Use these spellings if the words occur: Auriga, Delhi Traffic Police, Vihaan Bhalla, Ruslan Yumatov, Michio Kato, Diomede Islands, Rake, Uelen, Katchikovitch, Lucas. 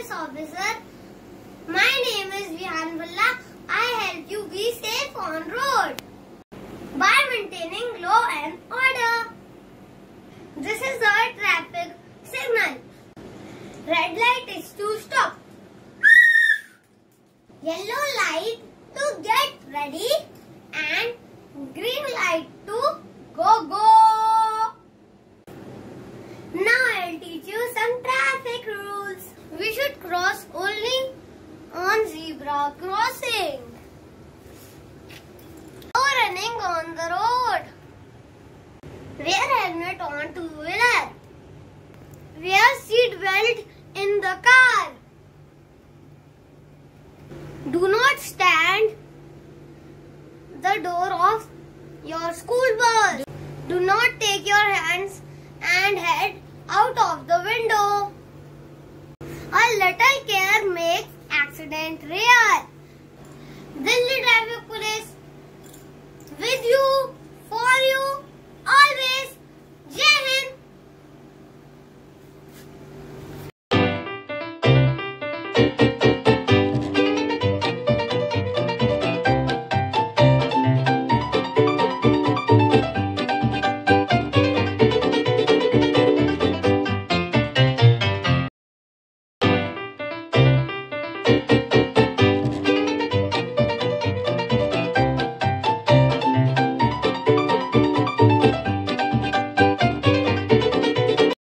Police Officer. My name is Vihaan Bhalla. I help you be safe on road by maintaining law and order. This is a traffic signal. Red light is to stop. Yellow light to get ready and green light to go, go. Now I'll teach you some traffic rules. We should cross only on zebra crossing or running on the road. Wear helmet on two-wheeler. Wear seat belt in the car. Do not stand the door of your school bus. Do not take your hands and head out of the window. A little care makes accident real. Delhi Traffic Police.